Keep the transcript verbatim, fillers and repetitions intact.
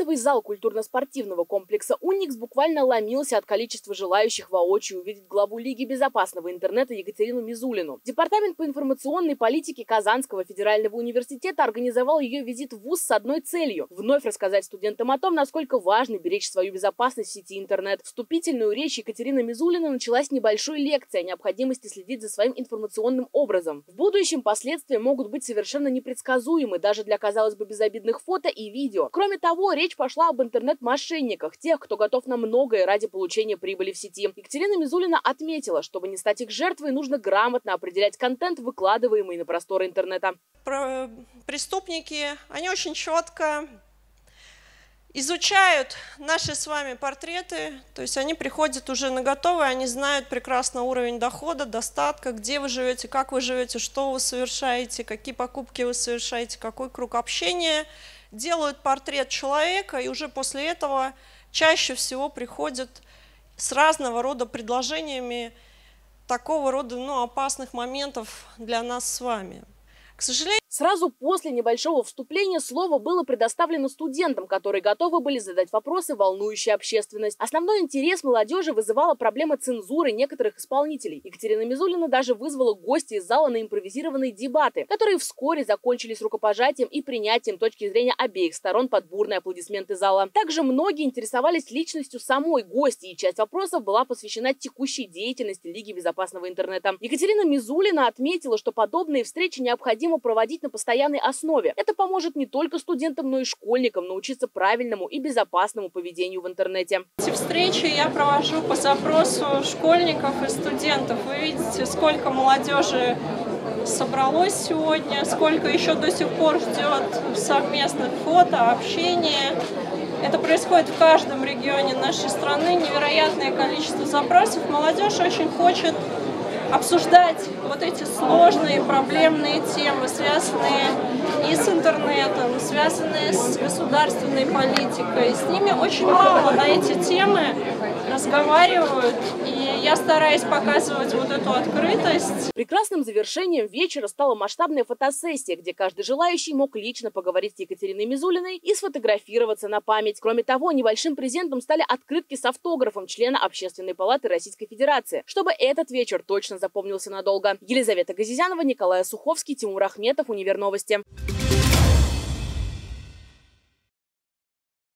Актовый зал культурно-спортивного комплекса «УНИКС» буквально ломился от количества желающих воочию увидеть главу Лиги безопасного интернета Екатерину Мизулину. Департамент по информационной политике Казанского федерального университета организовал ее визит в вуз с одной целью – вновь рассказать студентам о том, насколько важно беречь свою безопасность в сети интернет. Вступительную речь Екатерина Мизулина начала с небольшой лекции о необходимости следить за своим информационным образом. В будущем последствия могут быть совершенно непредсказуемы даже для, казалось бы, безобидных фото и видео. Кроме того, речь пошла об интернет-мошенниках, тех, кто готов на многое ради получения прибыли в сети. Екатерина Мизулина отметила, чтобы не стать их жертвой, нужно грамотно определять контент, выкладываемый на просторы интернета. Про преступники, они очень четко изучают наши с вами портреты, то есть они приходят уже на готовые, они знают прекрасно уровень дохода, достатка, где вы живете, как вы живете, что вы совершаете, какие покупки вы совершаете, какой круг общения. Делают портрет человека, и уже после этого чаще всего приходят с разного рода предложениями такого рода, ну, опасных моментов для нас с вами. К сожалению, сразу после небольшого вступления слово было предоставлено студентам, которые готовы были задать вопросы, волнующие общественность. Основной интерес молодежи вызывала проблема цензуры некоторых исполнителей. Екатерина Мизулина даже вызвала гостей из зала на импровизированные дебаты, которые вскоре закончились рукопожатием и принятием точки зрения обеих сторон под бурные аплодисменты зала. Также многие интересовались личностью самой гости, и часть вопросов была посвящена текущей деятельности Лиги безопасного интернета. Екатерина Мизулина отметила, что подобные встречи необходимо проводить на постоянной основе. Это поможет не только студентам, но и школьникам научиться правильному и безопасному поведению в интернете. Эти встречи я провожу по запросу школьников и студентов. Вы видите, сколько молодежи собралось сегодня, сколько еще до сих пор ждет совместных фото, общения. Это происходит в каждом регионе нашей страны. Невероятное количество запросов. Молодежь очень хочет обсуждать вот эти сложные, проблемные темы, связанные и с интернетом, связанные с государственной политикой. С ними очень мало на эти темы разговаривают, и я стараюсь показывать вот эту открытость. Прекрасным завершением вечера стала масштабная фотосессия, где каждый желающий мог лично поговорить с Екатериной Мизулиной и сфотографироваться на память. Кроме того, небольшим презентом стали открытки с автографом члена Общественной палаты Российской Федерации, чтобы этот вечер точно запомнился надолго. Елизавета Газизянова, Николай Суховский, Тимур Ахметов, Универ Новости.